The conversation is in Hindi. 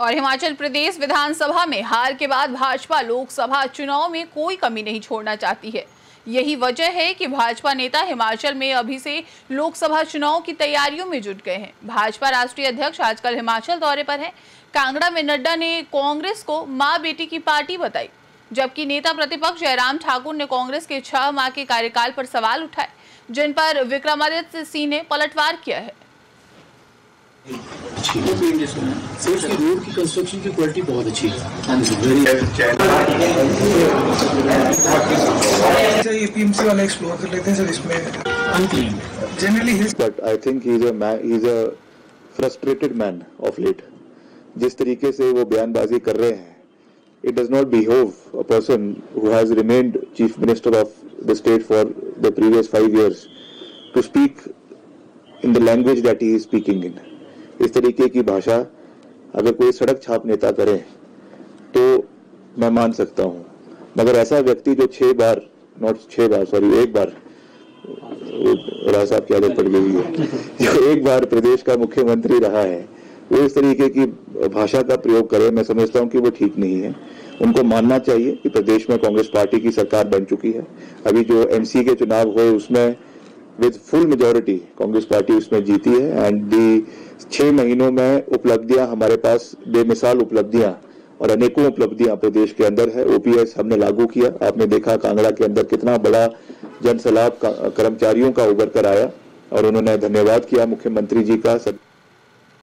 और हिमाचल प्रदेश विधानसभा में हार के बाद भाजपा लोकसभा चुनाव में कोई कमी नहीं छोड़ना चाहती है। यही वजह है कि भाजपा नेता हिमाचल में अभी से लोकसभा चुनाव की तैयारियों में जुट गए हैं। भाजपा राष्ट्रीय अध्यक्ष आजकल हिमाचल दौरे पर हैं। कांगड़ा में नड्डा ने कांग्रेस को मां बेटी की पार्टी बताई, जबकि नेता प्रतिपक्ष जयराम ठाकुर ने कांग्रेस के 6 माह के कार्यकाल पर सवाल उठाए, जिन पर विक्रमादित्य सिंह ने पलटवार किया है। रोड की कंस्ट्रक्शन की क्वालिटी बहुत अच्छी है। सर ये पीएमसी वाला एक्सप्लोर कर लेते हैं सर, इसमें generally his but I think he is a frustrated man of late. जिस तरीके से वो बयानबाजी कर रहे हैं, it does not behave a person who has remained chief minister of the state for the previous 5 years to speak in the language that he is speaking in. इस तरीके की भाषा अगर कोई सड़क छाप नेता करे तो मैं मान सकता हूँ, मगर ऐसा व्यक्ति जो 1 बार राज साहब की आदत पड़ गई है, जो 1 बार प्रदेश का मुख्यमंत्री रहा है, वो इस तरीके की भाषा का प्रयोग करे, मैं समझता हूँ कि वो ठीक नहीं है। उनको मानना चाहिए कि प्रदेश में कांग्रेस पार्टी की सरकार बन चुकी है। अभी जो एमसी के चुनाव हुए उसमें with full majority Congress party उसमें जीती है। एंड दी 6 महीनों में उपलब्धियां हमारे पास, बेमिसाल उपलब्धियां और अनेकों उपलब्धियां प्रदेश के अंदर है। ओपीएस हमने लागू किया, आपने देखा कांगड़ा के अंदर कितना बड़ा जनसलाब कर्मचारियों का उभर कर आया और उन्होंने धन्यवाद किया मुख्यमंत्री जी का।